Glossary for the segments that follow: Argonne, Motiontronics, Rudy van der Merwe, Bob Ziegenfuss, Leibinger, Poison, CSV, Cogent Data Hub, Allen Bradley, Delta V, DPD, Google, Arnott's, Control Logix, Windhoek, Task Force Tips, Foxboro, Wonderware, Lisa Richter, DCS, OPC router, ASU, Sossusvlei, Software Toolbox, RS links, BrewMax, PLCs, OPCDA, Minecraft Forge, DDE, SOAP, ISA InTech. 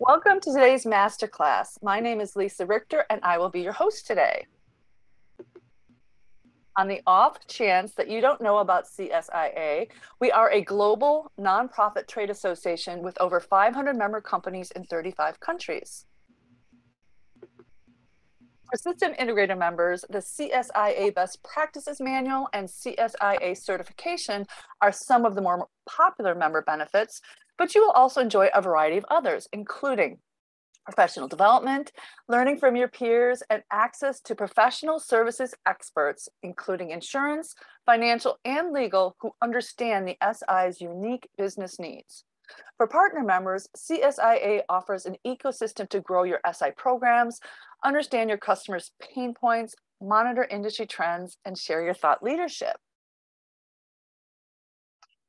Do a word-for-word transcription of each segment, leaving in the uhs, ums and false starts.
Welcome to today's masterclass. My name is Lisa Richter and I will be your host today. On the off chance that you don't know about C S I A, we are a global nonprofit trade association with over five hundred member companies in thirty-five countries. For system integrator members, the C S I A Best Practices Manual and C S I A certification are some of the more popular member benefits, but you will also enjoy a variety of others, including professional development, learning from your peers, and access to professional services experts, including insurance, financial, and legal, who understand the S I's unique business needs. For partner members, C S I A offers an ecosystem to grow your S I programs, understand your customers' pain points, monitor industry trends, and share your thought leadership.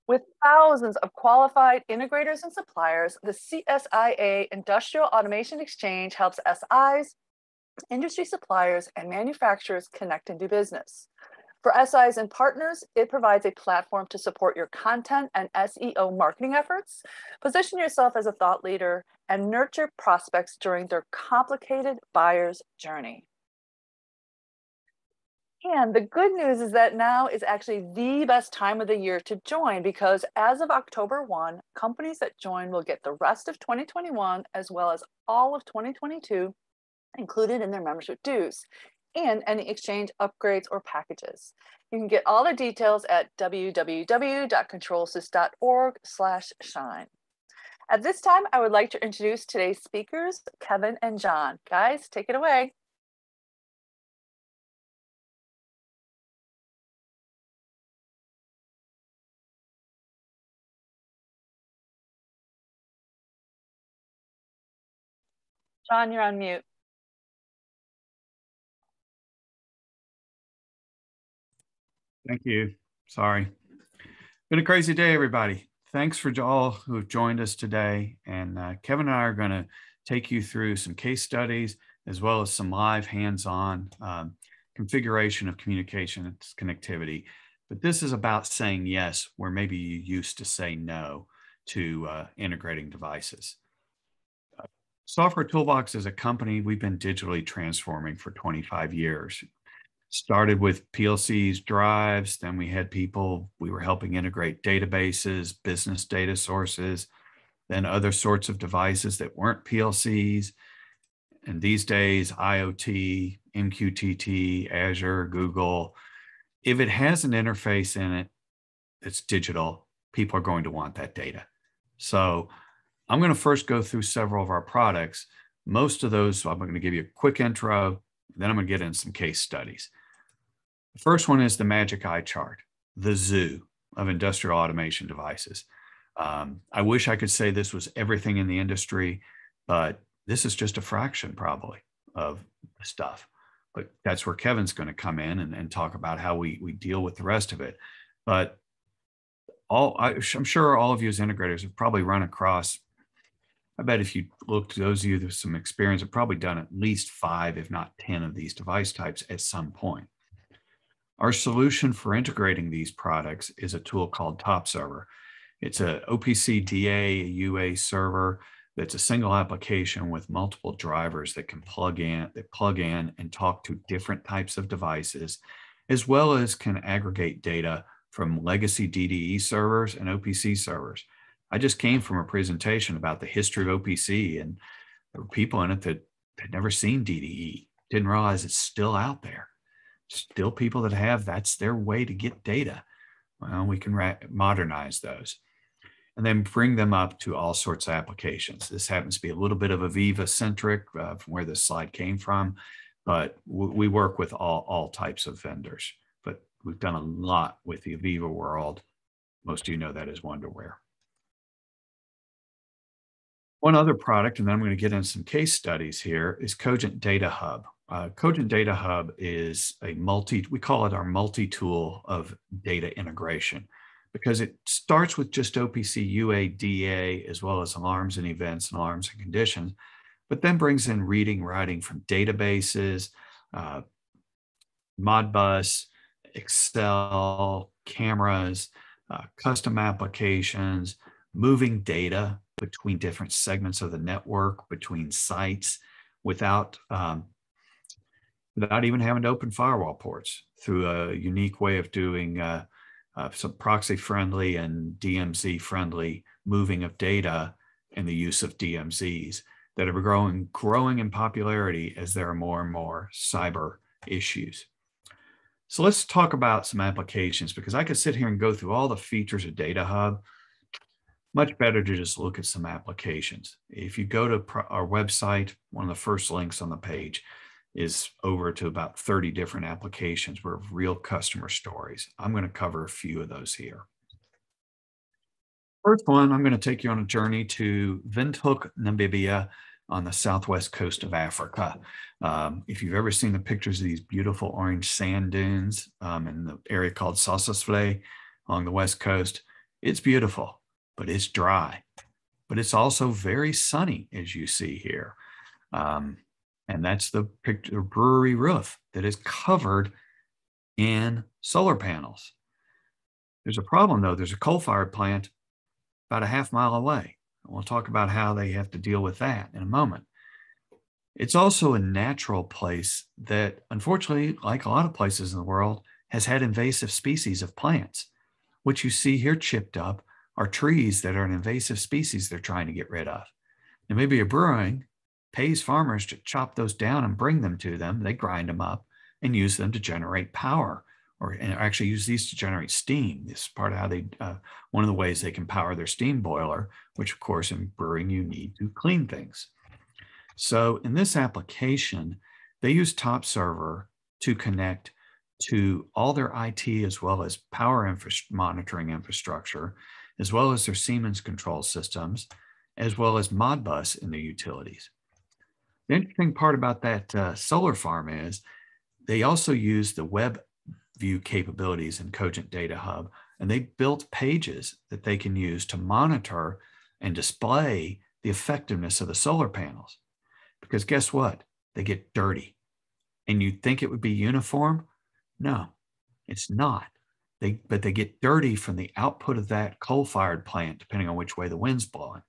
With thousands of qualified integrators and suppliers, the C S I A Industrial Automation Exchange helps S I's, industry suppliers, and manufacturers connect and do business. For S I's and partners, it provides a platform to support your content and S E O marketing efforts, position yourself as a thought leader, and nurture prospects during their complicated buyer's journey. And the good news is that now is actually the best time of the year to join, because as of October first, companies that join will get the rest of twenty twenty-one as well as all of twenty twenty-two included in their membership dues, and any exchange upgrades or packages. You can get all the details at w w w dot control sys dot org slash shine. At this time, I would like to introduce today's speakers, Kevin and John. Guys, take it away. John, you're on mute. Thank you. Sorry. Been a crazy day, everybody. Thanks for all who have joined us today. And uh, Kevin and I are going to take you through some case studies as well as some live hands-on um, configuration of communications connectivity. But this is about saying yes where maybe you used to say no to uh, integrating devices. Uh, Software Toolbox is a company we've been digitally transforming for twenty-five years. Started with P L Cs, drives, then we had people, we were helping integrate databases, business data sources, then other sorts of devices that weren't P L Cs. And these days, I O T, M Q T T, Azure, Google, if it has an interface in it that's digital, people are going to want that data. So I'm going to first go through several of our products. Most of those, so I'm going to give you a quick intro, then I'm going to get into some case studies. The first one is the magic eye chart, the zoo of industrial automation devices. Um, I wish I could say this was everything in the industry, but this is just a fraction probably of stuff. But that's where Kevin's going to come in and, and talk about how we, we deal with the rest of it. But all I, I'm sure all of you as integrators have probably run across, I bet if you look to those of you with some experience, have probably done at least five, if not ten of these device types at some point. Our solution for integrating these products is a tool called TopServer. It's an O P C D A U A server that's a single application with multiple drivers that can plug in, that plug in and talk to different types of devices, as well as can aggregate data from legacy D D E servers and O P C servers. I just came from a presentation about the history of O P C, and there were people in it that had never seen D D E, didn't realize it's still out there. Still people that have, that's their way to get data. Well, we can modernize those and then bring them up to all sorts of applications. This happens to be a little bit of AVEVA centric uh, from where this slide came from, but we work with all, all types of vendors, but we've done a lot with the AVEVA world. Most of you know that as Wonderware. One other product, and then I'm going to get into some case studies here, is Cogent Data Hub. Uh, Cogent Data Hub is a multi, we call it our multi-tool of data integration, because it starts with just O P C, U A, D A, as well as alarms and events and alarms and conditions, but then brings in reading, writing from databases, uh, Modbus, Excel, cameras, uh, custom applications, moving data between different segments of the network, between sites, without um, without even having to open firewall ports, through a unique way of doing uh, uh, some proxy-friendly and D M Z-friendly moving of data and the use of D M Zs that are growing, growing in popularity as there are more and more cyber issues. So let's talk about some applications, because I could sit here and go through all the features of Data Hub. Much better to just look at some applications. If you go to our website, one of the first links on the page is over to about thirty different applications where real customer stories. I'm going to cover a few of those here. First one, I'm going to take you on a journey to Windhoek, Namibia, on the southwest coast of Africa. Um, if you've ever seen the pictures of these beautiful orange sand dunes um, in the area called Sossusvlei along the west coast, it's beautiful, but it's dry. But it's also very sunny, as you see here. Um, and that's the picture, brewery roof that is covered in solar panels. There's a problem, though. There's a coal-fired plant about a half mile away. We'll talk about how they have to deal with that in a moment. It's also a natural place that, unfortunately, like a lot of places in the world, has had invasive species of plants. What you see here chipped up are trees that are an invasive species they're trying to get rid of. And maybe a brewing pays farmers to chop those down and bring them to them. They grind them up and use them to generate power, or and actually use these to generate steam. This is part of how they, uh, one of the ways they can power their steam boiler, which of course in brewing you need to clean things. So in this application, they use TopServer to connect to all their I T, as well as power infra monitoring infrastructure, as well as their Siemens control systems, as well as Modbus in the utilities. The interesting part about that uh, solar farm is they also use the web view capabilities in Cogent Data Hub, and they built pages that they can use to monitor and display the effectiveness of the solar panels. Because guess what? They get dirty. And you'd think it would be uniform? No, it's not. They, but they get dirty from the output of that coal-fired plant, depending on which way the wind's blowing.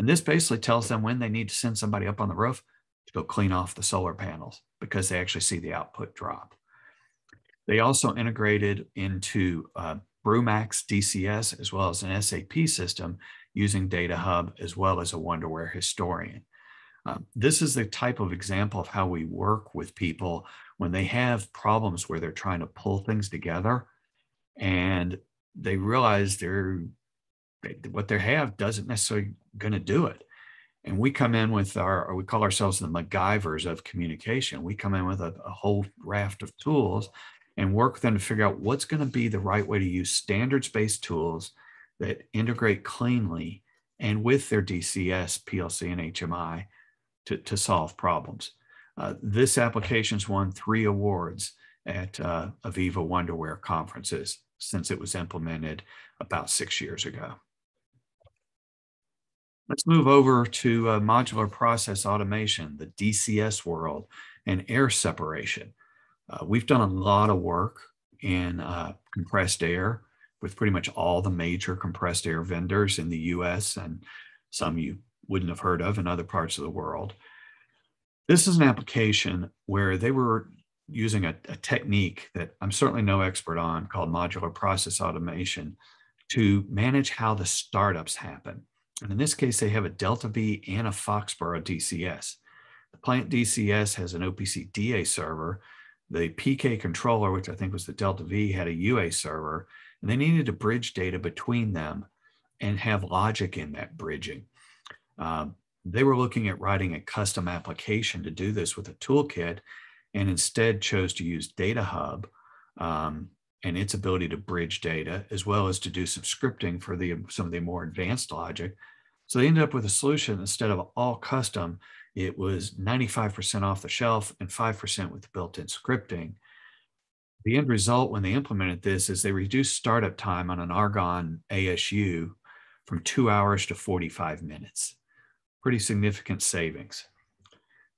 And this basically tells them when they need to send somebody up on the roof to go clean off the solar panels, because they actually see the output drop. They also integrated into uh, BrewMax D C S, as well as an S A P system, using Data Hub, as well as a Wonderware historian. Um, this is the type of example of how we work with people when they have problems where they're trying to pull things together and they realize they're, they, what they have doesn't necessarily gonna do it. And we come in with our, or we call ourselves the MacGyvers of communication. We come in with a, a whole raft of tools and work with them to figure out what's going to be the right way to use standards-based tools that integrate cleanly and with their D C S, P L C, and H M I to, to solve problems. Uh, this application's won three awards at uh, AVEVA Wonderware conferences since it was implemented about six years ago. Let's move over to uh, modular process automation, the D C S world, and air separation. Uh, we've done a lot of work in uh, compressed air with pretty much all the major compressed air vendors in the U S, and some you wouldn't have heard of in other parts of the world. This is an application where they were using a, a technique that I'm certainly no expert on, called modular process automation, to manage how the startups happen. And in this case, they have a Delta V and a Foxboro D C S. The plant D C S has an O P C D A server. The P K controller, which I think was the Delta V, had a U A server, and they needed to bridge data between them and have logic in that bridging. Um, they were looking at writing a custom application to do this with a toolkit, and instead chose to use Data Hub um, and its ability to bridge data, as well as to do some scripting for the, some of the more advanced logic. So they ended up with a solution, instead of all custom, it was ninety-five percent off the shelf and five percent with built-in scripting. The end result when they implemented this is they reduced startup time on an Argonne A S U from two hours to forty-five minutes. Pretty significant savings.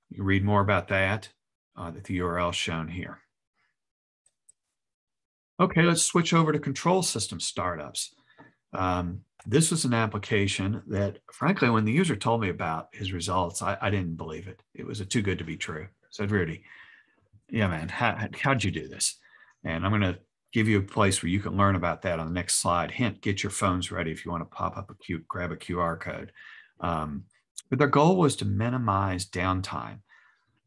You can read more about that uh, at the U R L shown here. Okay, let's switch over to control system startups. Um, this was an application that, frankly, when the user told me about his results, I, I didn't believe it. It was a too good to be true. I said, Rudy, yeah, man, how, how'd you do this? And I'm going to give you a place where you can learn about that on the next slide. Hint, get your phones ready if you want to pop up a Q, grab a Q R code. Um, but their goal was to minimize downtime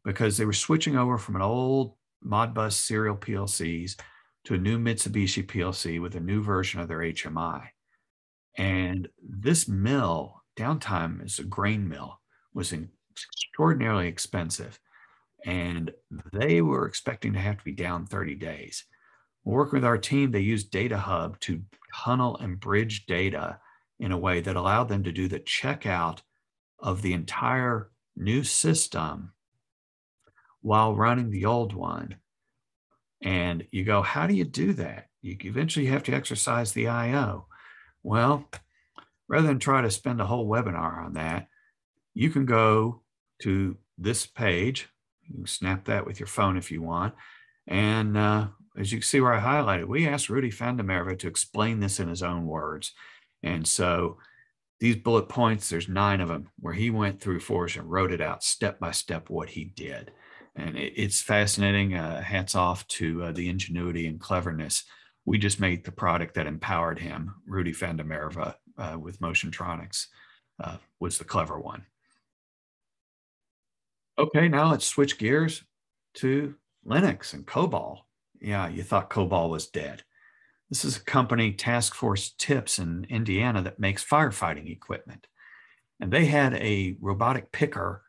because they were switching over from an old Modbus serial P L Cs to a new Mitsubishi P L C with a new version of their H M I. And this mill, downtime is a grain mill, was extraordinarily expensive. And they were expecting to have to be down thirty days. Working with our team, they used Data Hub to tunnel and bridge data in a way that allowed them to do the checkout of the entire new system while running the old one. And you go, how do you do that? You eventually have to exercise the I O. Well, rather than try to spend a whole webinar on that, you can go to this page. You can snap that with your phone if you want. And uh, as you can see where I highlighted, we asked Rudy van der Merwe to explain this in his own words. And so these bullet points, there's nine of them, where he went through for us and wrote it out step by step what he did. And it, it's fascinating. Uh, hats off to uh, the ingenuity and cleverness. We just made the product that empowered him. Rudy van der Merwe uh, with Motiontronics uh, was the clever one. Okay, now let's switch gears to Linux and COBOL. Yeah, you thought COBOL was dead. This is a company, Task Force Tips in Indiana, that makes firefighting equipment. And they had a robotic picker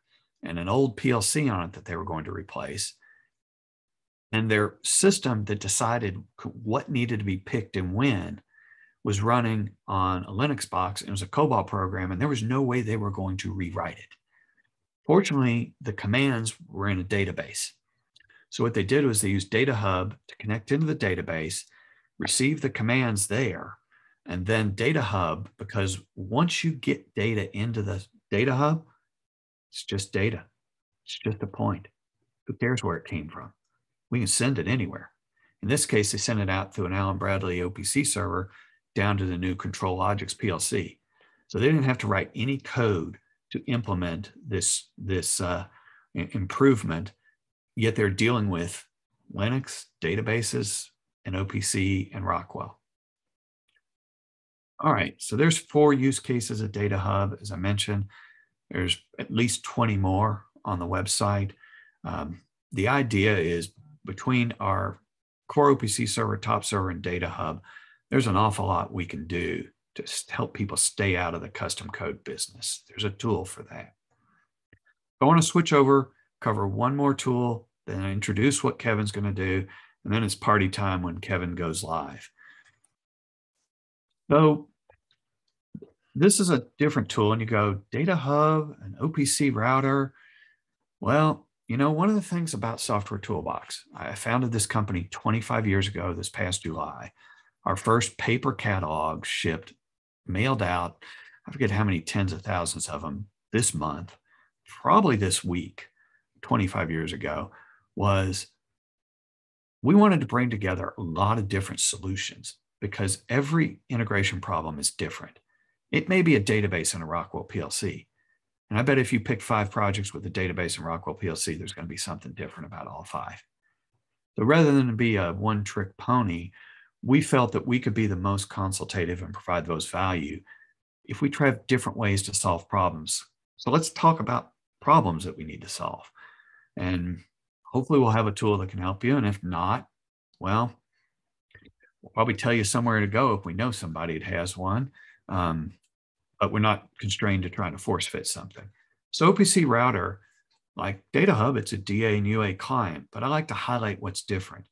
and an old P L C on it that they were going to replace. And their system that decided what needed to be picked and when was running on a Linux box. It was a COBOL program, and there was no way they were going to rewrite it. Fortunately, the commands were in a database. So what they did was they used Data Hub to connect into the database, receive the commands there, and then Data Hub, because once you get data into the Data Hub, it's just data. It's just a point. Who cares where it came from? We can send it anywhere. In this case, they sent it out through an Allen Bradley O P C server down to the new Control Logix P L C. So they didn't have to write any code to implement this, this uh, improvement, yet they're dealing with Linux, databases, and O P C and Rockwell. All right, so there's four use cases of Data Hub, as I mentioned. There's at least twenty more on the website. Um, the idea is between our core O P C server, top server, and Data Hub, there's an awful lot we can do to help people stay out of the custom code business. There's a tool for that. I want to switch over, cover one more tool, then introduce what Kevin's going to do, and then it's party time when Kevin goes live. So this is a different tool, and you go, Data Hub, an O P C router. Well, you know, one of the things about Software Toolbox, I founded this company twenty-five years ago this past July. Our first paper catalog shipped, mailed out, I forget how many tens of thousands of them this month, probably this week, twenty-five years ago, was we wanted to bring together a lot of different solutions because every integration problem is different. It may be a database in a Rockwell P L C. And I bet if you pick five projects with a database in Rockwell P L C, there's going to be something different about all five. So rather than be a one-trick pony, we felt that we could be the most consultative and provide the most value if we try different ways to solve problems. So let's talk about problems that we need to solve. And hopefully we'll have a tool that can help you. And if not, well, we'll probably tell you somewhere to go if we know somebody that has one. Um, But we're not constrained to trying to force fit something. So O P C router, like Data Hub, it's a D A and U A client, but I like to highlight what's different.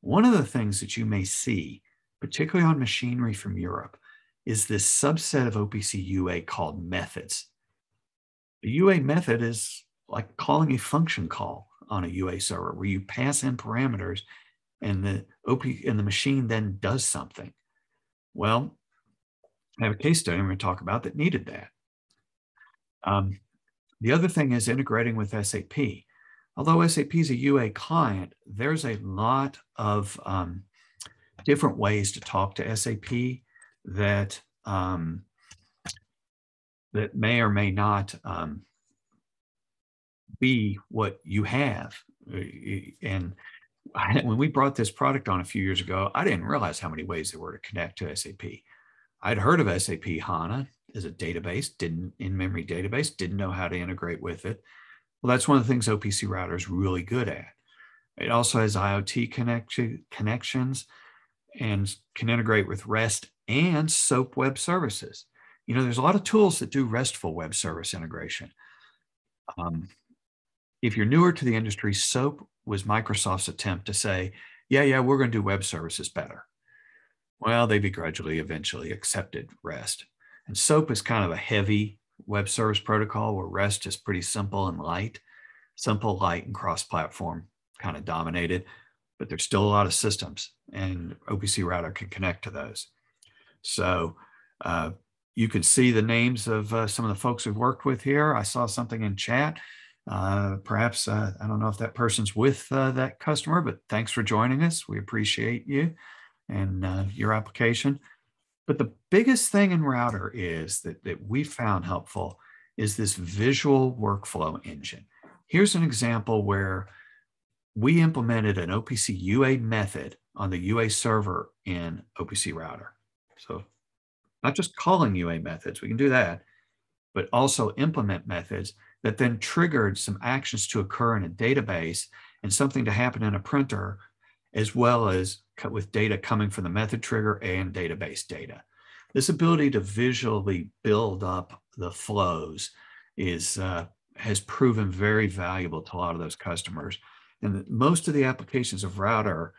One of the things that you may see, particularly on machinery from Europe, is this subset of O P C U A called methods. The U A method is like calling a function call on a U A server where you pass in parameters and the O P and the machine then does something. Well, I have a case study I'm going to talk about that needed that. Um, the other thing is integrating with S A P. Although S A P is a U A client, there's a lot of um, different ways to talk to S A P that um, that may or may not um, be what you have. And I, when we brought this product on a few years ago, I didn't realize how many ways there were to connect to S A P. I'd heard of S A P HANA as a database, didn't in-memory database, didn't know how to integrate with it. Well, that's one of the things O P C Router is really good at. It also has IoT connect connections and can integrate with REST and SOAP web services. You know, there's a lot of tools that do RESTful web service integration. Um, if you're newer to the industry, SOAP was Microsoft's attempt to say, yeah, yeah, we're going to do web services better. Well, they begrudgingly eventually accepted REST. And SOAP is kind of a heavy web service protocol, where REST is pretty simple and light, simple, light, and cross-platform kind of dominated, but there's still a lot of systems, and O P C Router can connect to those. So uh, you can see the names of uh, some of the folks we've worked with here. I saw something in chat. Uh, perhaps, uh, I don't know if that person's with uh, that customer, but thanks for joining us. We appreciate you and uh, your application. But the biggest thing in Router is that, that we found helpful is this visual workflow engine. Here's an example where we implemented an O P C U A method on the U A server in O P C Router. So not just calling U A methods, we can do that, but also implement methods that then triggered some actions to occur in a database and something to happen in a printer, as well as with data coming from the method trigger and database data. This ability to visually build up the flows is uh, has proven very valuable to a lot of those customers. And most of the applications of Router,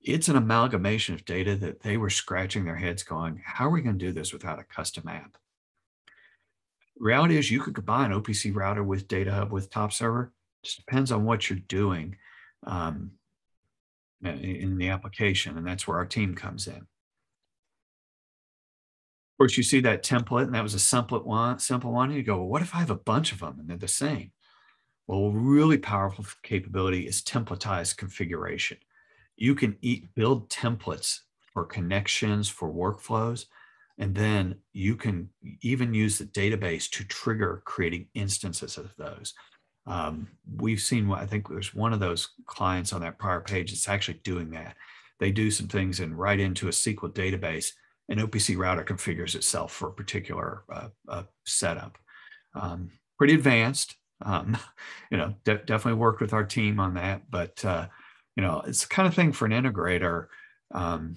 it's an amalgamation of data that they were scratching their heads going, how are we going to do this without a custom app? Reality is you could combine O P C Router with Data Hub, with TopServer. Just depends on what you're doing um, in the application, and that's where our team comes in. Of course, you see that template, and that was a simple one. Simple one. You go, well, what if I have a bunch of them and they're the same? Well, a really powerful capability is templatized configuration. You can eat, build templates for connections, for workflows, and then you can even use the database to trigger creating instances of those. Um, we've seen, I think there's one of those clients on that prior page that's actually doing that. They do some things and write into a S Q L database, and O P C Router configures itself for a particular uh, uh, setup. Um, pretty advanced. Um, you know, de definitely worked with our team on that, but uh, you know, it's the kind of thing for an integrator. Um,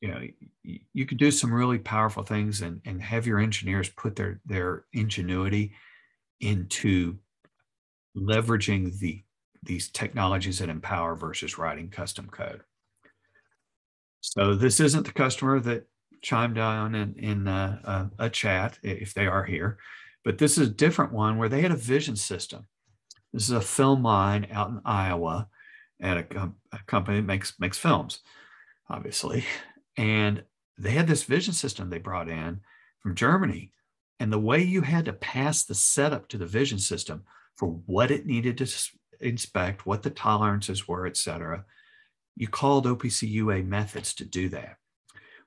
you know, you could do some really powerful things and, and have your engineers put their their ingenuity into leveraging the these technologies that empower versus writing custom code. So this isn't the customer that chimed on in, in uh, a, a chat, if they are here, but this is a different one where they had a vision system. This is a film line out in Iowa at a, a company that makes, makes films, obviously. And they had this vision system they brought in from Germany. And the way you had to pass the setup to the vision system for what it needed to inspect, what the tolerances were, et cetera, you called O P C U A methods to do that.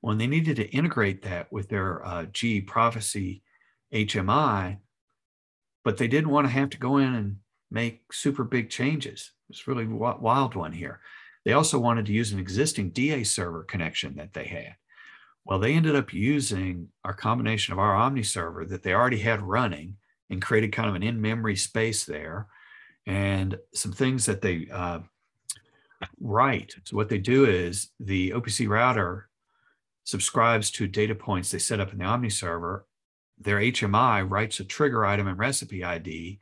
When they needed to integrate that with their uh, G E Prophecy H M I, but they didn't want to have to go in and make super big changes. It's really a wild one here. They also wanted to use an existing D A server connection that they had. Well, they ended up using our combination of our Omni server that they already had running and created kind of an in-memory space there, and some things that they uh, write. So what they do is the O P C Router subscribes to data points they set up in the Omni server. Their H M I writes a trigger item and recipe I D,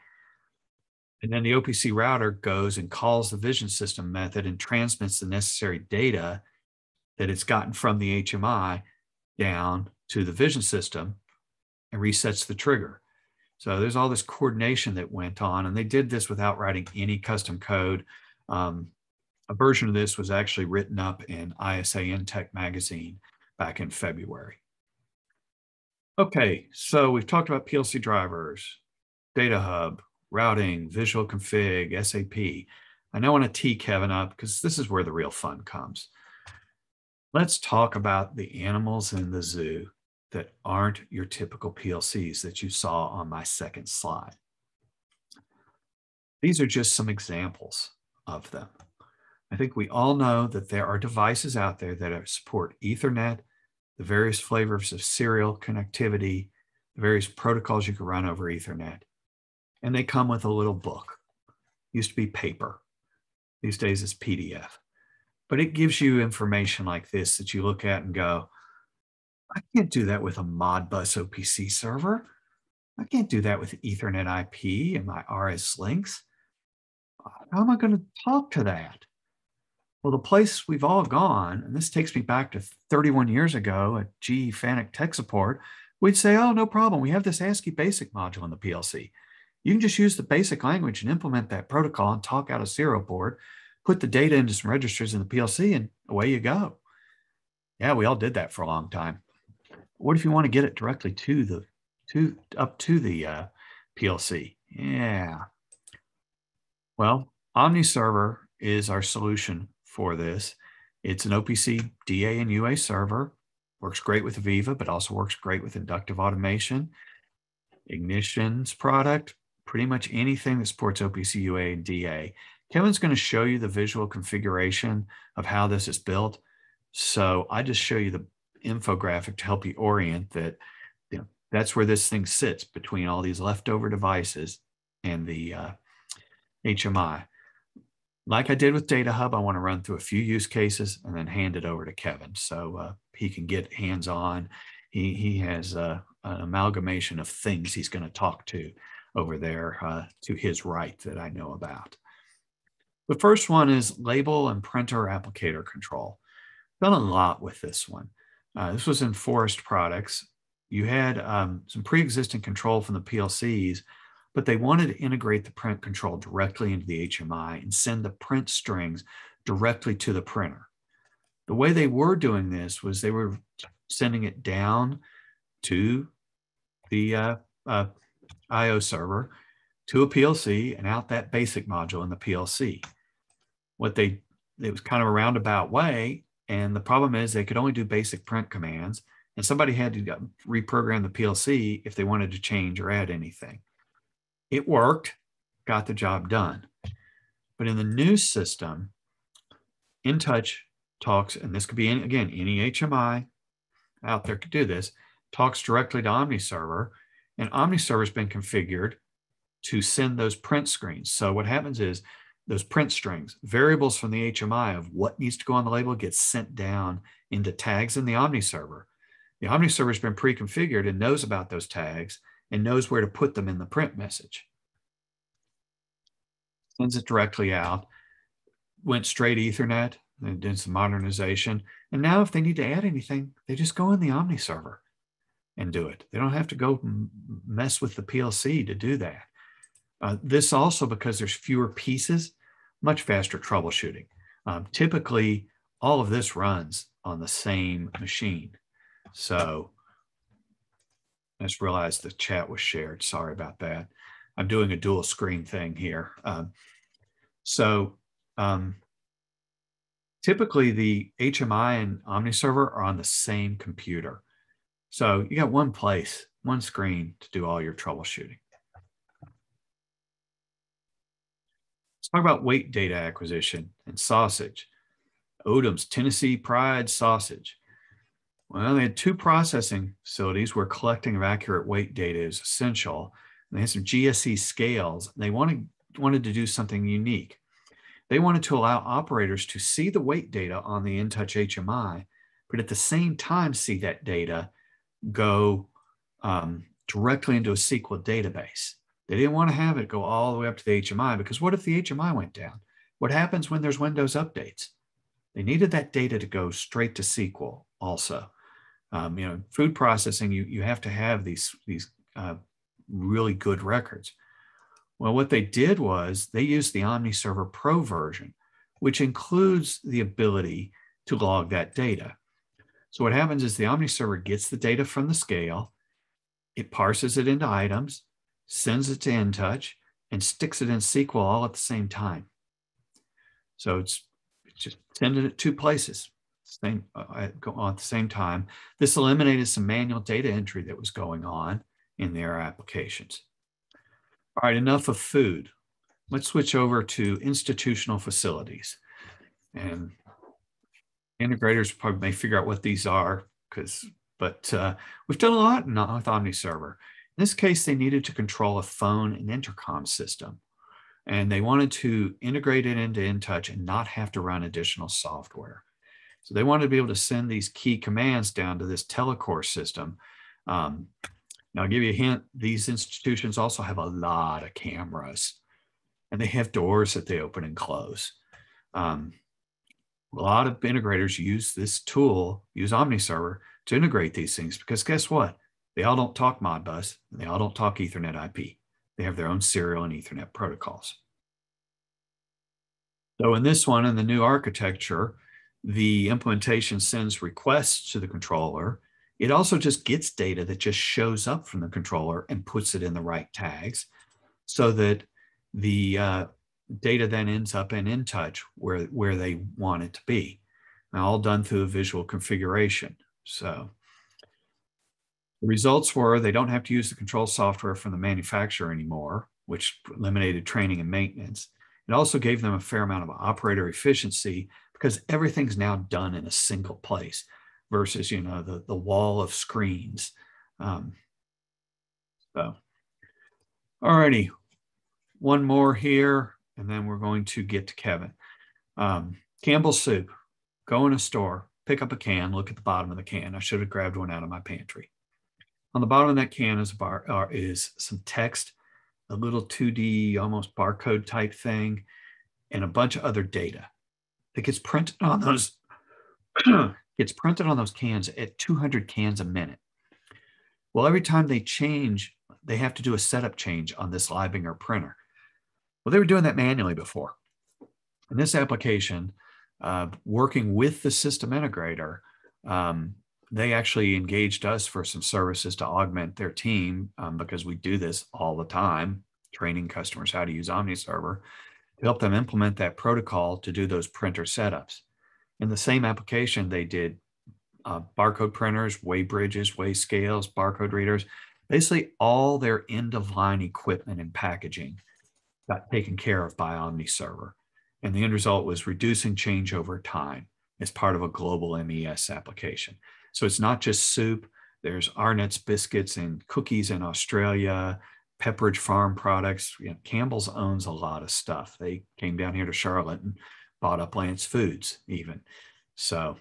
and then the O P C Router goes and calls the vision system method and transmits the necessary data that it's gotten from the H M I down to the vision system and resets the trigger. So there's all this coordination that went on, and they did this without writing any custom code. Um, a version of this was actually written up in I S A InTech magazine back in February. Okay, so we've talked about P L C drivers, Data Hub, routing, visual config, S A P. I now want to tee Kevin up because this is where the real fun comes. Let's talk about the animals in the zoo that aren't your typical P L Cs that you saw on my second slide. These are just some examples of them. I think we all know that there are devices out there that support Ethernet, the various flavors of serial connectivity, the various protocols you can run over Ethernet, and they come with a little book. It used to be paper. These days it's P D F. But it gives you information like this that you look at and go, I can't do that with a Modbus O P C server. I can't do that with Ethernet I P and my R S links. How am I going to talk to that? Well, the place we've all gone, and this takes me back to thirty-one years ago at G E FANUC tech support, we'd say, oh, no problem. We have this ASCII basic module in the P L C. You can just use the basic language and implement that protocol and talk out a serial port, put the data into some registers in the P L C, and away you go. Yeah, we all did that for a long time. What if you want to get it directly to the to up to the uh, P L C? Yeah. Well, Omni server is our solution for this. It's an O P C D A and U A server. Works great with AVEVA, but also works great with Inductive Automation. Ignition's product, pretty much anything that supports O P C, U A, and D A. Kevin's going to show you the visual configuration of how this is built. So I just show you the infographic to help you orient that, you know, that's where this thing sits between all these leftover devices and the uh, H M I. Like I did with Data Hub, I want to run through a few use cases and then hand it over to Kevin so uh, he can get hands-on. He, he has uh, an amalgamation of things he's going to talk to over there uh, to his right that I know about. The first one is label and printer applicator control. Done a lot with this one. Uh, this was in Forest products. You had um, some pre-existing control from the P L Cs, but they wanted to integrate the print control directly into the H M I and send the print strings directly to the printer. The way they were doing this was they were sending it down to the uh, uh, I O server, to a P L C, and out that basic module in the P L C. What they, it was kind of a roundabout way, and the problem is they could only do basic print commands, and somebody had to reprogram the P L C if they wanted to change or add anything. It worked, got the job done. But in the new system, InTouch talks, and this could be, any, again, any H M I out there could do this, talks directly to Omni server, and Omni server has been configured to send those print screens. So what happens is those print strings, variables from the H M I of what needs to go on the label gets sent down into tags in the Omni server. The Omni server has been pre-configured and knows about those tags and knows where to put them in the print message. Sends it directly out, went straight Ethernet, and did some modernization. And now if they need to add anything, they just go in the Omni server and do it. They don't have to go mess with the P L C to do that. Uh, this also, because there's fewer pieces, much faster troubleshooting. Um, typically, all of this runs on the same machine. So I just realized the chat was shared. Sorry about that. I'm doing a dual screen thing here. Um, so um, typically, the H M I and Omni server are on the same computer. So you got one place, one screen to do all your troubleshooting. Talk about weight data acquisition and sausage. Odom's Tennessee Pride sausage. Well, they had two processing facilities where collecting of accurate weight data is essential. And they had some G S E scales. They wanted, wanted to do something unique. They wanted to allow operators to see the weight data on the InTouch H M I, but at the same time see that data go um, directly into a S Q L database. They didn't want to have it go all the way up to the H M I, because what if the H M I went down? What happens when there's Windows updates? They needed that data to go straight to S Q L also. Um, you know, food processing, you, you have to have these, these uh, really good records. Well, what they did was they used the Omni Server Pro version, which includes the ability to log that data. So what happens is the Omni Server gets the data from the scale, it parses it into items, sends it to InTouch, and sticks it in S Q L all at the same time. So it's, it's just sending it two places, same, uh, at the same time. This eliminated some manual data entry that was going on in their applications. All right, enough of food. Let's switch over to institutional facilities. And integrators probably may figure out what these are, because, but uh, we've done a lot not with Omni server. In this case, they needed to control a phone and intercom system, and they wanted to integrate it into InTouch and not have to run additional software. So they wanted to be able to send these key commands down to this telecore system. Um, now, I'll give you a hint, these institutions also have a lot of cameras, and they have doors that they open and close. Um, a lot of integrators use this tool, use Omni server to integrate these things, because guess what? They all don't talk Modbus, and they all don't talk Ethernet I P. They have their own serial and Ethernet protocols. So in this one, in the new architecture, the implementation sends requests to the controller. It also just gets data that just shows up from the controller and puts it in the right tags, so that the uh, data then ends up in InTouch where, where they want it to be. Now, all done through a visual configuration. So the results were they don't have to use the control software from the manufacturer anymore, which eliminated training and maintenance. It also gave them a fair amount of operator efficiency, because everything's now done in a single place versus, you know, the, the wall of screens. Um, so, all righty, one more here, and then we're going to get to Kevin. Um, Campbell's Soup, go in a store, pick up a can, look at the bottom of the can. I should have grabbed one out of my pantry. On the bottom of that can is, bar, uh, is some text, a little two D almost barcode type thing, and a bunch of other data that gets printed on those gets printed on those cans at two hundred cans a minute. Well, every time they change, they have to do a setup change on this Leibinger printer. Well, they were doing that manually before. In this application, uh, working with the system integrator, um, they actually engaged us for some services to augment their team, um, because we do this all the time, training customers how to use Omni server to help them implement that protocol to do those printer setups. In the same application, they did uh, barcode printers, weigh bridges, weigh scales, barcode readers. Basically, all their end-of-line equipment and packaging got taken care of by Omni server. And the end result was reducing changeover time as part of a global M E S application. So it's not just soup, there's Arnott's biscuits and cookies in Australia, Pepperidge Farm products. You know, Campbell's owns a lot of stuff. They came down here to Charlotte and bought up Lance Foods even. So,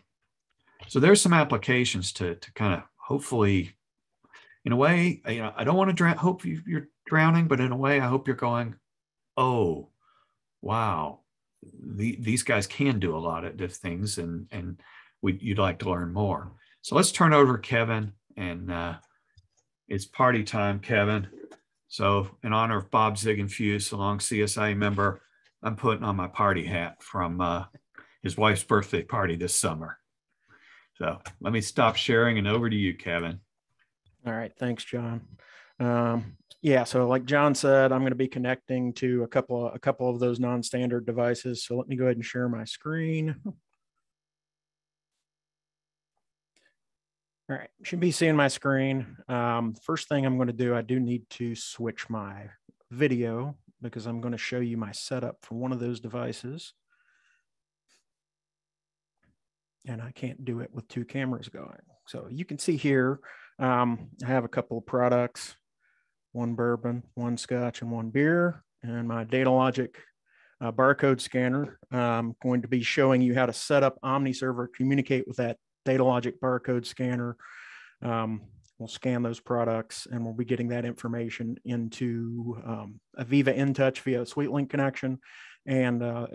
so there's some applications to, to kind of hopefully, in a way, you know, I don't want to drown, hope you, you're drowning, but in a way I hope you're going, oh, wow, the, these guys can do a lot of things, and, and we, you'd like to learn more. So let's turn over to Kevin, and uh, it's party time, Kevin. So in honor of Bob Ziegenfuss, a long C S I A member, I'm putting on my party hat from uh, his wife's birthday party this summer. So let me stop sharing, and over to you, Kevin. All right, thanks, John. Um, yeah, so like John said, I'm going to be connecting to a couple of, a couple of those non-standard devices. So let me go ahead and share my screen. All right, should be seeing my screen. Um, first thing I'm going to do, I do need to switch my video, because I'm going to show you my setup for one of those devices. And I can't do it with two cameras going. So you can see here, um, I have a couple of products, one bourbon, one scotch, and one beer, and my Datalogic uh, barcode scanner. I'm going to be showing you how to set up Omni server, communicate with that Datalogic barcode scanner. Um, we'll scan those products, and we'll be getting that information into um, AVEVA InTouch via a SuiteLink connection, and uh,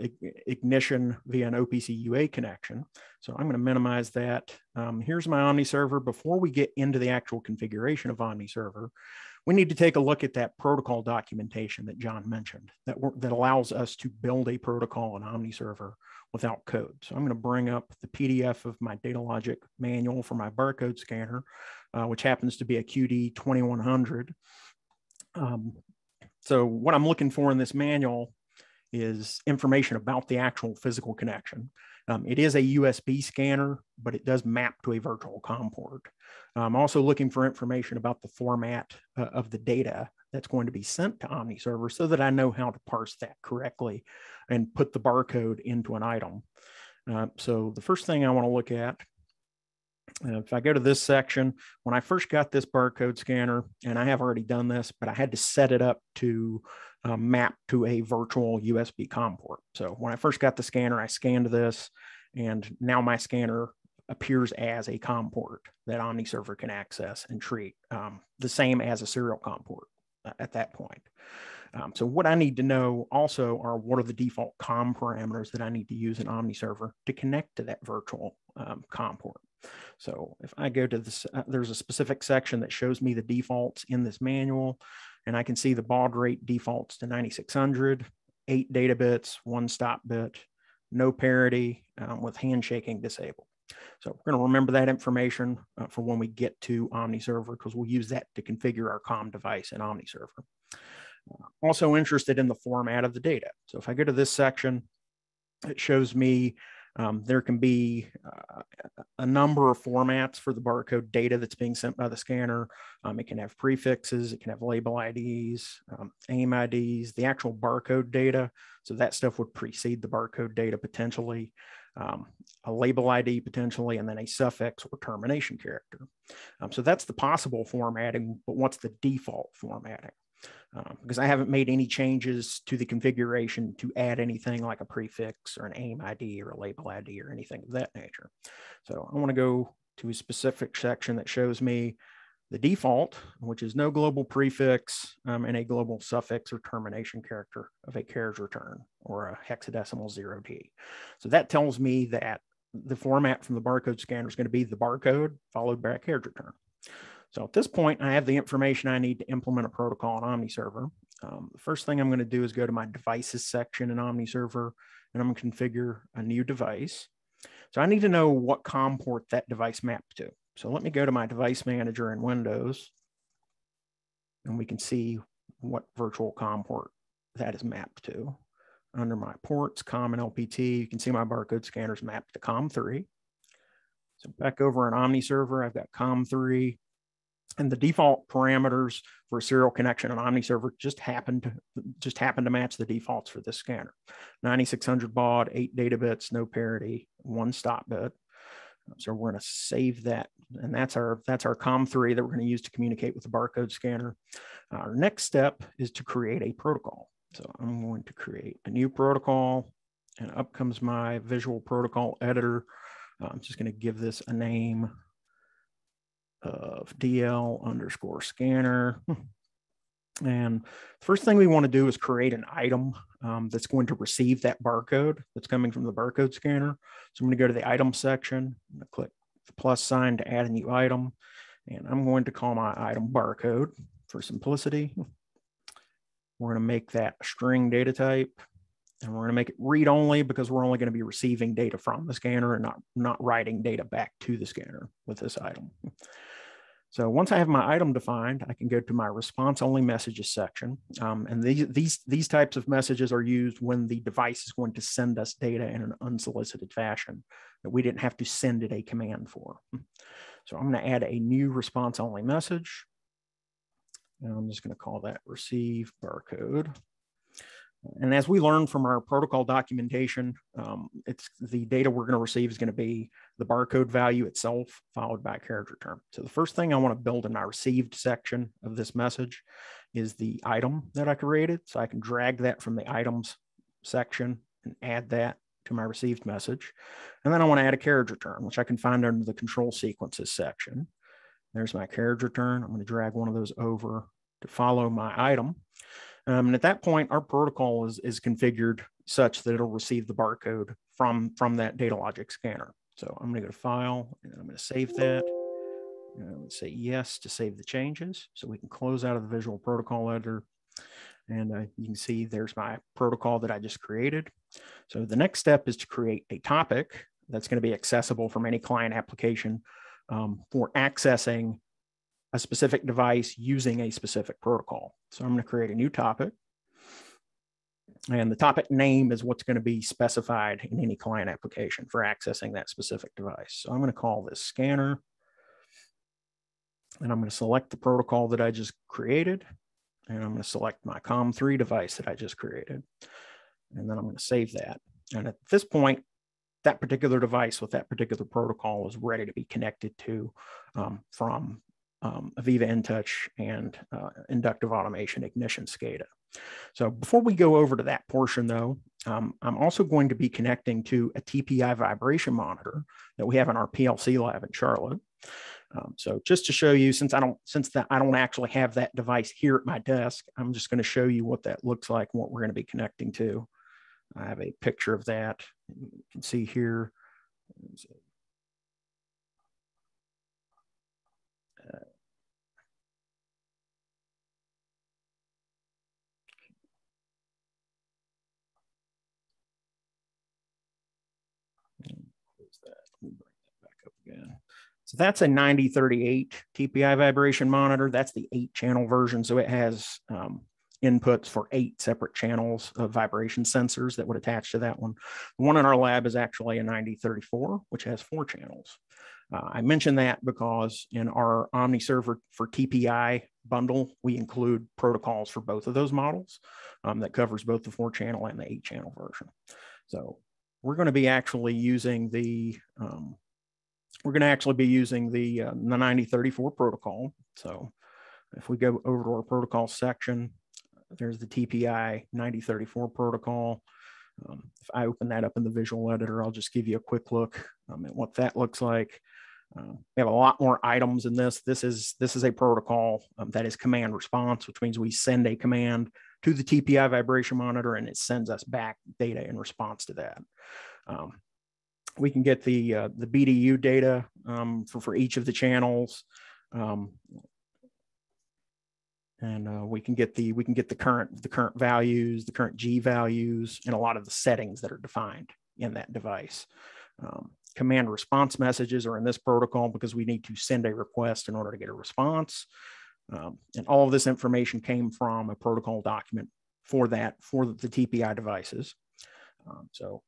Ignition via an O P C U A connection. So I'm going to minimize that. Um, here's my Omni server. Before we get into the actual configuration of Omni server, we need to take a look at that protocol documentation that John mentioned that, that allows us to build a protocol in Omni server without code. So I'm going to bring up the P D F of my Datalogic manual for my barcode scanner, uh, which happens to be a Q D twenty-one hundred. Um, so what I'm looking for in this manual is information about the actual physical connection. Um, it is a U S B scanner, but it does map to a virtual COM port. I'm also looking for information about the format uh, of the data that's going to be sent to Omni server so that I know how to parse that correctly and put the barcode into an item. Uh, so the first thing I want to look at, uh, if I go to this section, when I first got this barcode scanner, and I have already done this, but I had to set it up to uh, map to a virtual U S B COM port. So when I first got the scanner, I scanned this, and now my scanner appears as a COM port that Omni server can access and treat um, the same as a serial COM port at that point. Um, so what I need to know also are what are the default COM parameters that I need to use in Omni server to connect to that virtual um, COM port. So if I go to this, uh, there's a specific section that shows me the defaults in this manual, and I can see the baud rate defaults to ninety-six hundred, eight data bits, one stop bit, no parity um, with handshaking disabled. So we're going to remember that information uh, for when we get to Omni server, because we'll use that to configure our COM device in Omni server. Uh, also interested in the format of the data. So if I go to this section, it shows me um, there can be uh, a number of formats for the barcode data that's being sent by the scanner. Um, it can have prefixes, it can have label I Ds, um, A I M I Ds, the actual barcode data. So that stuff would precede the barcode data potentially. Um, a label I D potentially, and then a suffix or termination character. Um, so that's the possible formatting, but what's the default formatting? Um, because I haven't made any changes to the configuration to add anything like a prefix or an A I M I D or a label I D or anything of that nature. So I want to go to a specific section that shows me the default, which is no global prefix um, and a global suffix or termination character of a carriage return or a hexadecimal zero D. So that tells me that the format from the barcode scanner is going to be the barcode followed by a carriage return. So at this point, I have the information I need to implement a protocol in Omni server. Um, the first thing I'm going to do is go to my devices section in Omni server, and I'm going to configure a new device. So I need to know what COM port that device mapped to. So let me go to my device manager in Windows, and we can see what virtual COM port that is mapped to. Under my ports, COM and L P T, you can see my barcode scanner is mapped to COM three. So back over in Omni server, I've got COM three, and the default parameters for serial connection on Omni server just happen to just happen to match the defaults for this scanner. ninety-six hundred baud, eight data bits, no parity, one stop bit. So we're going to save that, and that's our that's our COM three that we're going to use to communicate with the barcode scanner. Our next step is to create a protocol. So I'm going to create a new protocol, and up comes my visual protocol editor. I'm just going to give this a name of D L underscore scanner. And the first thing we want to do is create an item um, that's going to receive that barcode that's coming from the barcode scanner. So I'm going to go to the item section, I'm going to click the plus sign to add a new item, and I'm going to call my item barcode for simplicity. We're going to make that a string data type, and we're going to make it read-only because we're only going to be receiving data from the scanner and not, not writing data back to the scanner with this item. So once I have my item defined, I can go to my response-only messages section. Um, and these, these, these types of messages are used when the device is going to send us data in an unsolicited fashion that we didn't have to send it a command for. So I'm going to add a new response-only message. And I'm just going to call that receive barcode. And as we learn from our protocol documentation, um, it's the data we're going to receive is going to be the barcode value itself, followed by a carriage return. So the first thing I want to build in my received section of this message is the item that I created. So I can drag that from the items section and add that to my received message. And then I want to add a carriage return, which I can find under the control sequences section. There's my carriage return. I'm going to drag one of those over to follow my item. Um, and at that point, our protocol is, is configured such that it'll receive the barcode from, from that Datalogic scanner. So I'm going to go to File, and I'm going to save that. And I'm going to say yes to save the changes. So we can close out of the Visual Protocol Editor. And uh, you can see there's my protocol that I just created. So the next step is to create a topic that's going to be accessible from any client application um, for accessing a specific device using a specific protocol. So I'm going to create a new topic. And the topic name is what's going to be specified in any client application for accessing that specific device. So I'm going to call this scanner, and I'm going to select the protocol that I just created, and I'm going to select my COM three device that I just created, and then I'm going to save that. And at this point, that particular device with that particular protocol is ready to be connected to um, from um, AVEVA InTouch and uh, Inductive Automation Ignition SCADA. So before we go over to that portion though, um, I'm also going to be connecting to a T P I vibration monitor that we have in our P L C lab in Charlotte. Um, so just to show you, since I don't, since that I don't actually have that device here at my desk, I'm just going to show you what that looks like and what we're going to be connecting to. I have a picture of that. You can see here. Uh, Where's that? Let me bring that back up again. So that's a ninety thirty-eight T P I vibration monitor. That's the eight channel version. So it has um, inputs for eight separate channels of vibration sensors that would attach to that one. The one in our lab is actually a ninety thirty-four, which has four channels. Uh, I mentioned that because in our Omni server for T P I bundle, we include protocols for both of those models um, that covers both the four channel and the eight channel version. So we're going to be actually using the, um, we're going to actually be using the, uh, the ninety thirty-four protocol. So if we go over to our protocol section, there's the T P I ninety thirty-four protocol. Um, if I open that up in the visual editor, I'll just give you a quick look um, at what that looks like. Uh, we have a lot more items in this. This is, this is a protocol um, that is command response, which means we send a command to the T P I vibration monitor and it sends us back data in response to that. Um, we can get the, uh, the B D U data um, for, for each of the channels. Um, And uh, we can get the we can get the current the current values, the current G values, and a lot of the settings that are defined in that device. Um, command response messages are in this protocol because we need to send a request in order to get a response. Um, and all of this information came from a protocol document for that for the T P I devices. Um, so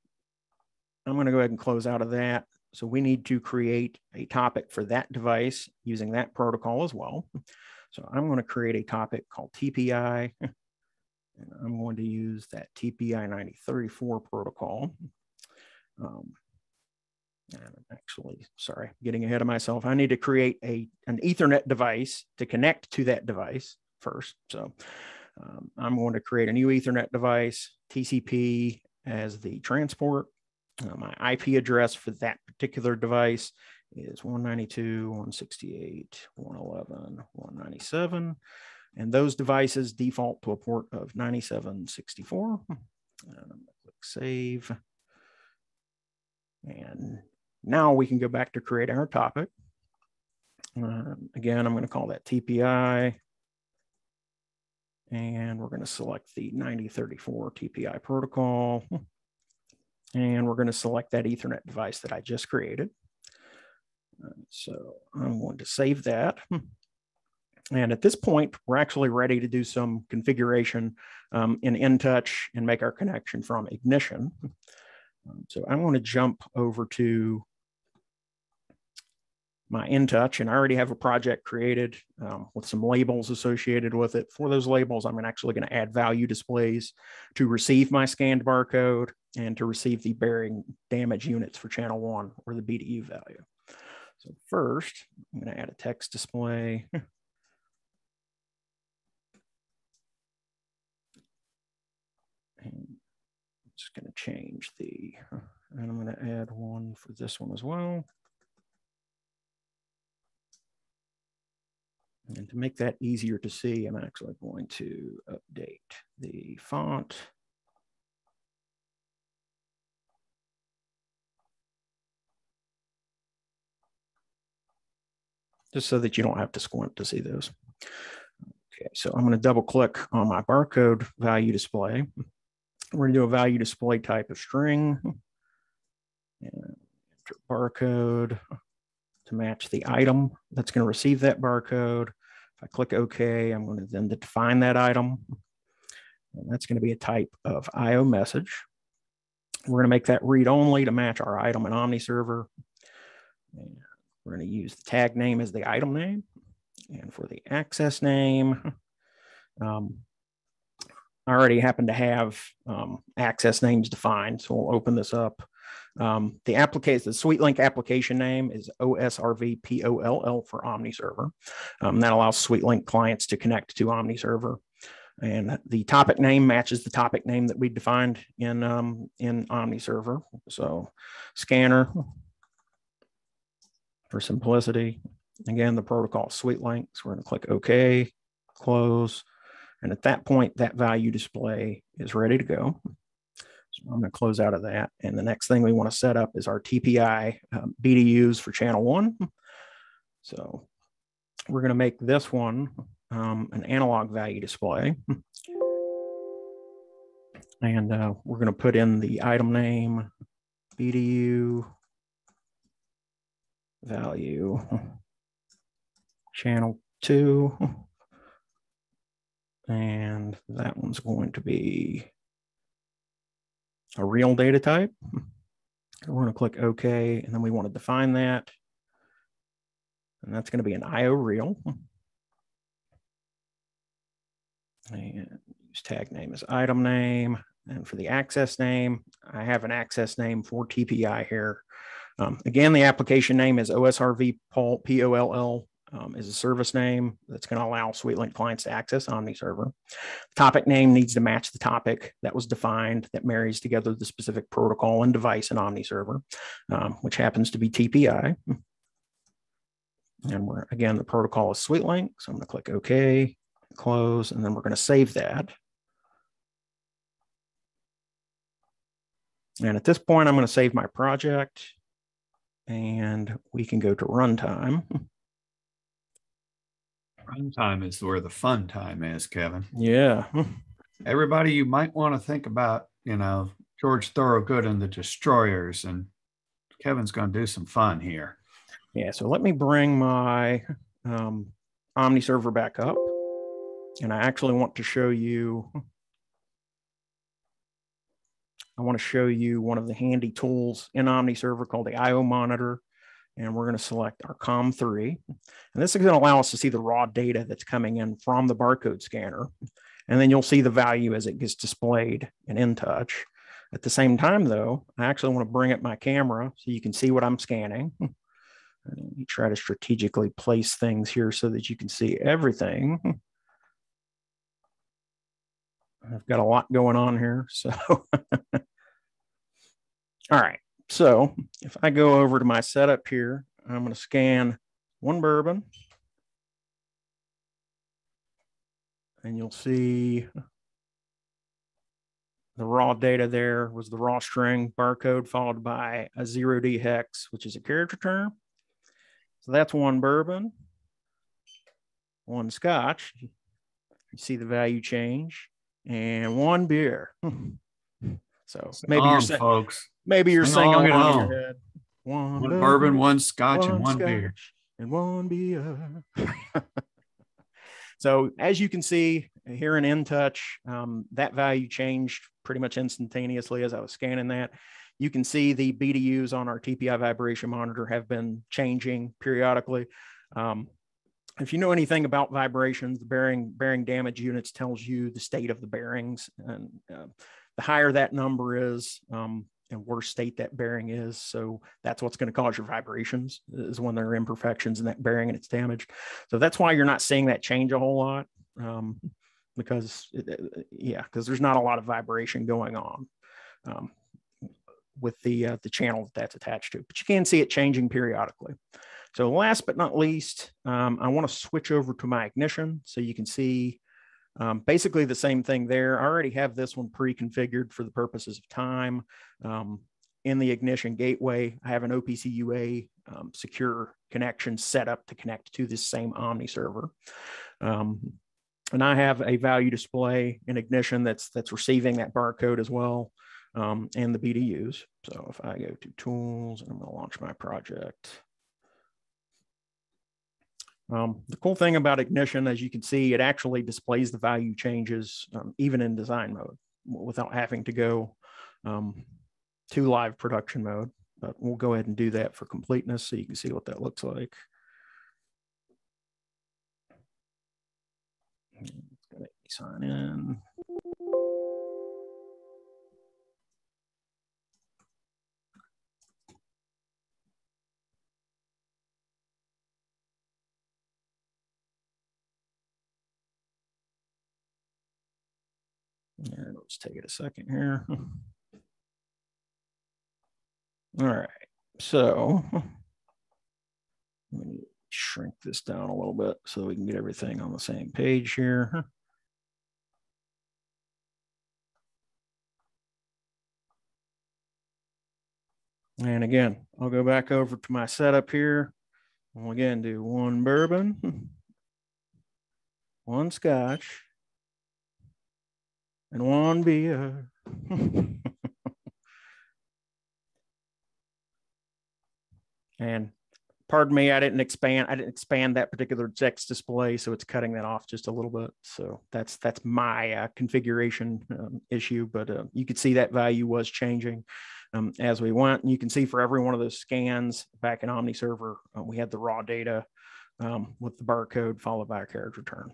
I'm going to go ahead and close out of that. So we need to create a topic for that device using that protocol as well. So I'm going to create a topic called T P I, and I'm going to use that T P I ninety thirty-four protocol. Um, and I'm actually, sorry, getting ahead of myself. I need to create a, an Ethernet device to connect to that device first. So um, I'm going to create a new Ethernet device, T C P as the transport. Uh, my I P address for that particular device is one ninety-two dot one sixty-eight dot one eleven dot one ninety-seven. And those devices default to a port of ninety-seven sixty-four. And I'm going to click save. And now we can go back to creating our topic. Um, again, I'm going to call that T P I. And we're going to select the ninety thirty-four T P I protocol. And we're going to select that Ethernet device that I just created. So I'm going to save that. And at this point, we're actually ready to do some configuration um, in InTouch and make our connection from Ignition. Um, so I'm going to jump over to my InTouch, and I already have a project created um, with some labels associated with it. For those labels, I'm actually going to add value displays to receive my scanned barcode and to receive the bearing damage units for channel one or the B D U value. So first, I'm going to add a text display. And I'm just going to change the, and I'm going to add one for this one as well. And to make that easier to see, I'm actually going to update the font. Just so that you don't have to squint to see those. Okay, so I'm going to double click on my barcode value display. We're going to do a value display type of string. And enter barcode to match the item that's going to receive that barcode. If I click OK, I'm going to then define that item. And that's going to be a type of I O message. We're going to make that read only to match our item and Omni server. And we're going to use the tag name as the item name. And for the access name, um, I already happen to have um, access names defined, so we'll open this up. Um, the application, the SuiteLink application name is O S R V P O L L for Omni server. Um, that allows SuiteLink clients to connect to Omni server. And the topic name matches the topic name that we defined in, um, in Omni server. So scanner for simplicity. Again, the protocol SuiteLink. So we're going to click OK, close. And at that point, that value display is ready to go. So I'm going to close out of that. And the next thing we want to set up is our T P I um, B D Us for channel one. So we're going to make this one um, an analog value display. And uh, we're going to put in the item name, B D U, value, channel two. And that one's going to be a real data type. We're going to click OK, and then we want to define that. And that's going to be an I O real. And use tag name as item name. And for the access name, I have an access name for T P I here. Um, again, the application name is O S R V P O L L. Um, is a service name that's going to allow SuiteLink clients to access Omni server. Topic name needs to match the topic that was defined that marries together the specific protocol and device in Omni server, um, which happens to be T P I. And we're, again, the protocol is SuiteLink. So I'm going to click OK, close, and then we're going to save that. And at this point, I'm going to save my project, and we can go to runtime. Runtime is where the fun time is, Kevin. Yeah. Everybody, you might want to think about, you know, George Thorogood and the Destroyers, and Kevin's going to do some fun here. Yeah. So let me bring my um, Omni server back up. And I actually want to show you, I want to show you one of the handy tools in Omni server called the I O monitor. And we're going to select our COM three. And this is going to allow us to see the raw data that's coming in from the barcode scanner. And then you'll see the value as it gets displayed in InTouch. At the same time, though, I actually want to bring up my camera so you can see what I'm scanning. And you try to strategically place things here so that you can see everything. I've got a lot going on here. So, all right. So if I go over to my setup here, I'm going to scan one bourbon. And you'll see the raw data there was the raw string barcode followed by a zero D hex, which is a character term. So that's one bourbon, one scotch. You see the value change, and one beer. So maybe on, you're saying, folks. Maybe you're saying on on. Your head. One, one bourbon, one scotch, one and one scotch beer. And one beer. So as you can see here in InTouch, um, that value changed pretty much instantaneously as I was scanning that. You can see the B D Us on our T P I vibration monitor have been changing periodically. Um, If you know anything about vibrations, the bearing bearing damage units tells you the state of the bearings, and uh, the higher that number is, um, and worse state that bearing is. So that's what's going to cause your vibrations, is when there are imperfections in that bearing and it's damaged. So that's why you're not seeing that change a whole lot, um, because it, yeah, because there's not a lot of vibration going on um, with the uh, the channel that that's attached to. But you can see it changing periodically. So last but not least, um, I want to switch over to my Ignition so you can see um, basically the same thing there. I already have this one pre-configured for the purposes of time. Um, in the Ignition gateway, I have an O P C U A um, secure connection set up to connect to this same Omni server. Um, and I have a value display in Ignition that's, that's receiving that barcode as well, um, and the B D Us. So if I go to Tools, and I'm going to launch my project. Um, the cool thing about Ignition, as you can see, it actually displays the value changes um, even in design mode without having to go um, to live production mode. But we'll go ahead and do that for completeness so you can see what that looks like. Let's go sign in. And let's take it a second here. All right, so let me shrink this down a little bit so we can get everything on the same page here. And again, I'll go back over to my setup here. We'll again do one bourbon, one scotch, and one beer. And pardon me, I didn't expand, I didn't expand that particular text display, so it's cutting that off just a little bit. So that's that's my uh, configuration um, issue, but uh, you could see that value was changing um, as we went. And you can see for every one of those scans back in Omni server, uh, we had the raw data um, with the barcode followed by a carriage return.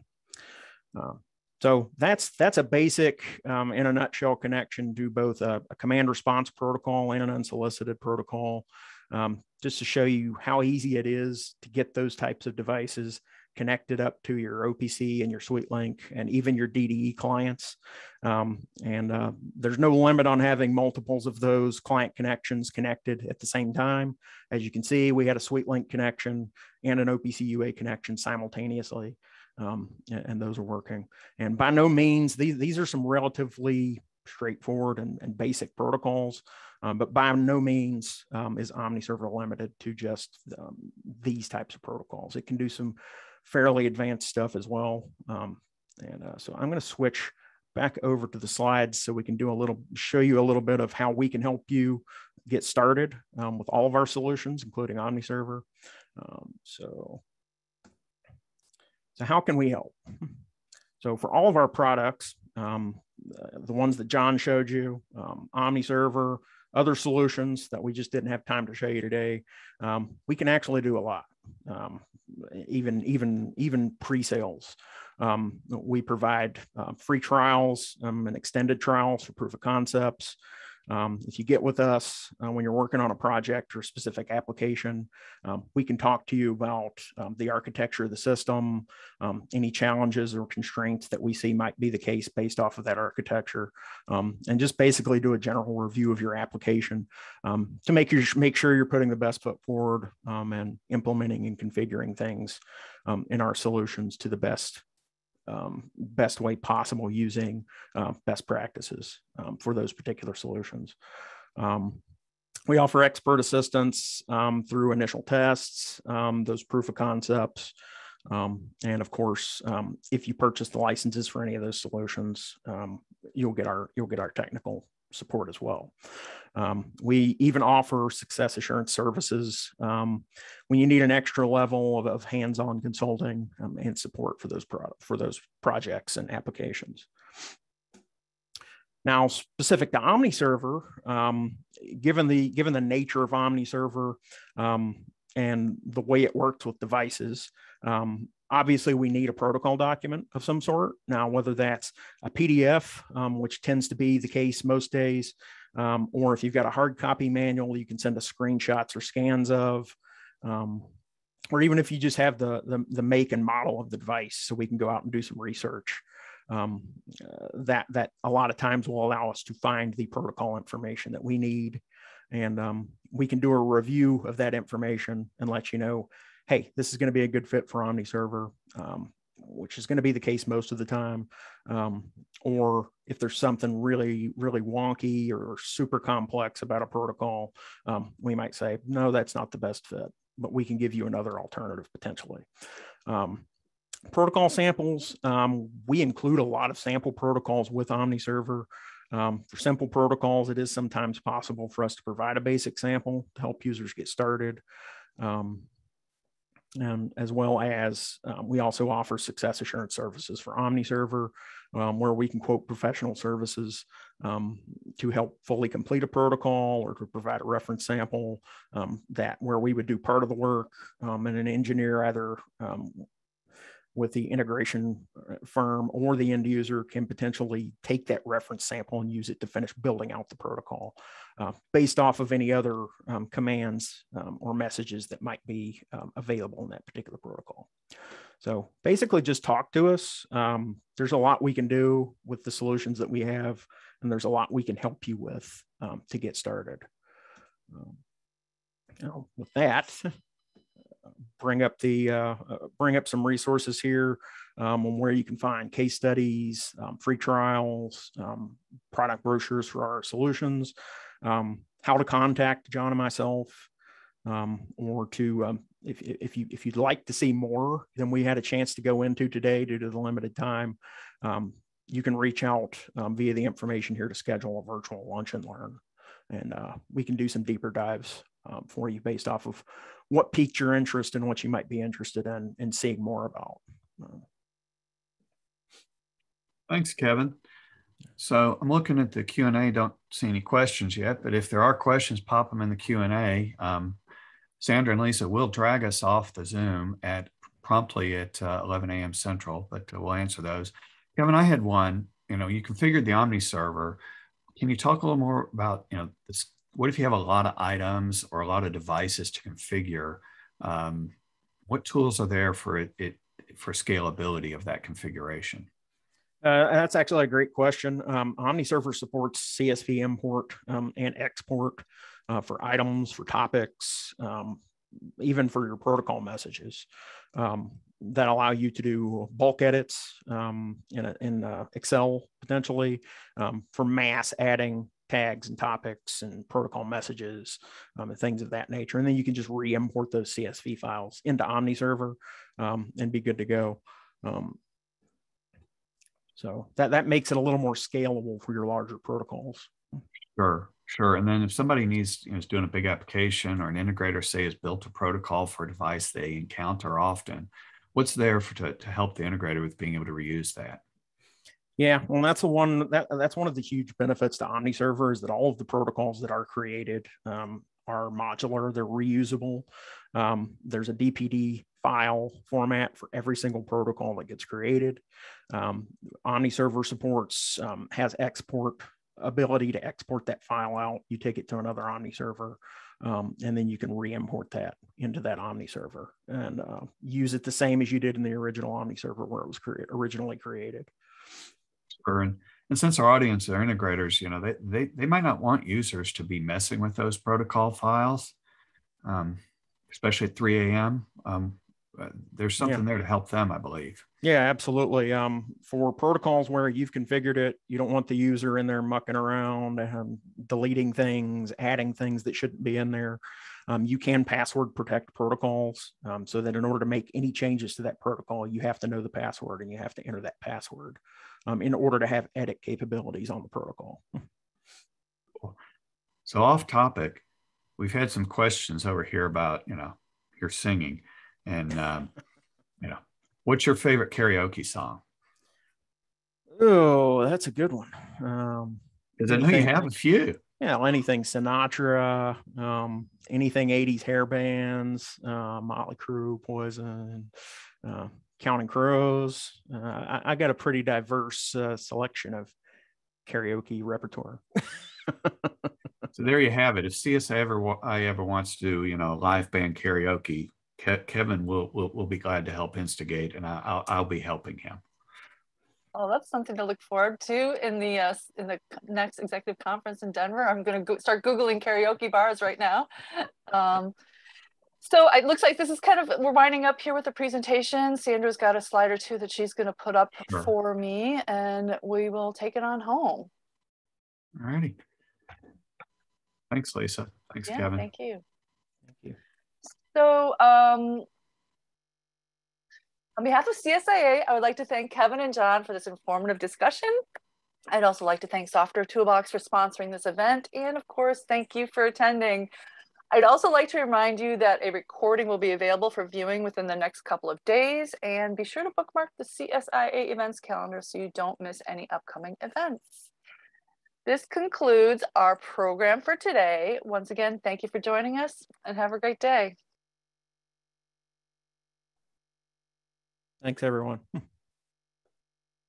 Uh, So that's that's a basic, um, in a nutshell, connection to both a, a command response protocol and an unsolicited protocol, um, just to show you how easy it is to get those types of devices connected up to your O P C and your SuiteLink and even your D D E clients. Um, and uh, there's no limit on having multiples of those client connections connected at the same time. As you can see, we had a SuiteLink connection and an O P C U A connection simultaneously. Um, and those are working. And by no means, these, these are some relatively straightforward and, and basic protocols, um, but by no means um, is Omni server limited to just um, these types of protocols. It can do some fairly advanced stuff as well. Um, and uh, so I'm going to switch back over to the slides so we can do a little, show you a little bit of how we can help you get started um, with all of our solutions, including Omni server. Um, so So how can we help? So for all of our products, um, the ones that John showed you, um, Omni server, other solutions that we just didn't have time to show you today, um, we can actually do a lot, um, even, even, even pre-sales. Um, we provide uh, free trials um, and extended trials for proof of concepts. Um, if you get with us uh, when you're working on a project or a specific application, um, we can talk to you about um, the architecture of the system, um, any challenges or constraints that we see might be the case based off of that architecture, um, and just basically do a general review of your application um, to make, your, make sure you're putting the best foot forward um, and implementing and configuring things um, in our solutions to the best Um, best way possible using uh, best practices um, for those particular solutions. Um, we offer expert assistance um, through initial tests, um, those proof of concepts. Um, and of course, um, if you purchase the licenses for any of those solutions, um, you'll get our, you'll get our technical support as well. Um, we even offer success assurance services um, when you need an extra level of, of hands-on consulting um, and support for those product, for those projects and applications. Now, specific to Omni server, um, given the given the nature of Omni server um, and the way it works with devices. Um, Obviously, we need a protocol document of some sort. Now, whether that's a P D F, um, which tends to be the case most days, um, or if you've got a hard copy manual, you can send us screenshots or scans of, um, or even if you just have the, the, the make and model of the device, so we can go out and do some research. Um, uh, that, that a lot of times will allow us to find the protocol information that we need. And um, we can do a review of that information and let you know, hey, this is going to be a good fit for Omni server, um, which is going to be the case most of the time. Um, or if there's something really, really wonky or super complex about a protocol, um, we might say, no, that's not the best fit, but we can give you another alternative potentially. Um, protocol samples, um, we include a lot of sample protocols with Omni server. Um, for simple protocols, it is sometimes possible for us to provide a basic sample to help users get started. Um, um, as well as um, we also offer success assurance services for Omni server, um, where we can quote professional services um, to help fully complete a protocol or to provide a reference sample um, that where we would do part of the work um, and an engineer either um, with the integration firm or the end user can potentially take that reference sample and use it to finish building out the protocol uh, based off of any other um, commands um, or messages that might be um, available in that particular protocol. So basically just talk to us. Um, there's a lot we can do with the solutions that we have, and there's a lot we can help you with um, to get started. Um, you know, with that, bring up the uh, bring up some resources here um, on where you can find case studies, um, free trials, um, product brochures for our solutions, um, how to contact John and myself, um, or to um, if if you if you'd like to see more than we had a chance to go into today due to the limited time, um, you can reach out um, via the information here to schedule a virtual lunch and learn, and uh, we can do some deeper dives um, for you based off of what piqued your interest and what you might be interested in and in seeing more about. Thanks, Kevin. So I'm looking at the Q and A, don't see any questions yet, but if there are questions, pop them in the Q and A. Um, Sandra and Lisa will drag us off the Zoom at promptly at uh, eleven A M Central, but uh, we'll answer those. Kevin, I had one, you know, you configured the Omni server. Can you talk a little more about, you know, this? What if you have a lot of items or a lot of devices to configure? Um, what tools are there for it, it for scalability of that configuration? Uh, that's actually a great question. Um, Omni server supports C S V import um, and export uh, for items, for topics, um, even for your protocol messages um, that allow you to do bulk edits um, in, a, in uh, Excel potentially um, for mass adding tags and topics and protocol messages um, and things of that nature. And then you can just re-import those C S V files into Omni server um, and be good to go. Um, so that, that makes it a little more scalable for your larger protocols. Sure, sure. And then if somebody needs, you know, is doing a big application, or an integrator, say, has built a protocol for a device they encounter often, what's there for, to, to help the integrator with being able to reuse that? Yeah, well, that's the one that that's one of the huge benefits to Omni server is that all of the protocols that are created um, are modular, they're reusable. Um, there's a D P D file format for every single protocol that gets created. Um, Omni server supports um, has export ability to export that file out. You take it to another Omni server, um, and then you can re-import that into that Omni server and uh, use it the same as you did in the original Omni server where it was cre- originally created. And, and since our audience are integrators, you know, they, they, they might not want users to be messing with those protocol files, um, especially at three A M Um, there's something yeah. there to help them, I believe. Yeah, absolutely. Um, for protocols where you've configured it, you don't want the user in there mucking around and deleting things, adding things that shouldn't be in there. Um, you can password protect protocols um, so that in order to make any changes to that protocol, you have to know the password and you have to enter that password um, in order to have edit capabilities on the protocol. So off topic, we've had some questions over here about, you know, your singing and, um, you know, what's your favorite karaoke song? Oh, that's a good one. Um, Because I know you have a few. Yeah, anything Sinatra, um, anything eighties hair bands, uh, Motley Crue, Poison, uh, Counting Crows. Uh, I, I got a pretty diverse uh, selection of karaoke repertoire. So there you have it. If C S I ever I ever wants to do, you know, live band karaoke, Ke Kevin will, will will be glad to help instigate, and I, I'll I'll be helping him. Oh, that's something to look forward to in the uh, in the next executive conference in Denver. I'm going to go start Googling karaoke bars right now. Um, so it looks like this is kind of, we're winding up here with the presentation. Sandra's got a slide or two that she's going to put up sure. for me, and we will take it on home. All righty. Thanks, Lisa. Thanks, yeah, Kevin. Thank you. Thank you. So, um, on behalf of C S I A, I would like to thank Kevin and John for this informative discussion. I'd also like to thank Software Toolbox for sponsoring this event. And of course, thank you for attending. I'd also like to remind you that a recording will be available for viewing within the next couple of days, and be sure to bookmark the C S I A events calendar so you don't miss any upcoming events. This concludes our program for today. Once again, thank you for joining us and have a great day. Thanks, everyone.